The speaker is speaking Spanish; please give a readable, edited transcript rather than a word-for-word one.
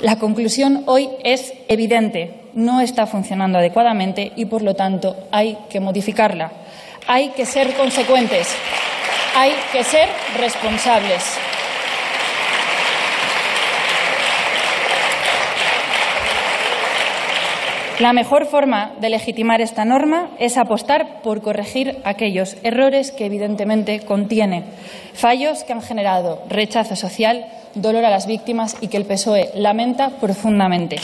La conclusión hoy es evidente. No está funcionando adecuadamente y, por lo tanto, hay que modificarla. Hay que ser consecuentes. Hay que ser responsables. La mejor forma de legitimar esta norma es apostar por corregir aquellos errores que evidentemente contiene, fallos que han generado rechazo social, dolor a las víctimas y que el PSOE lamenta profundamente.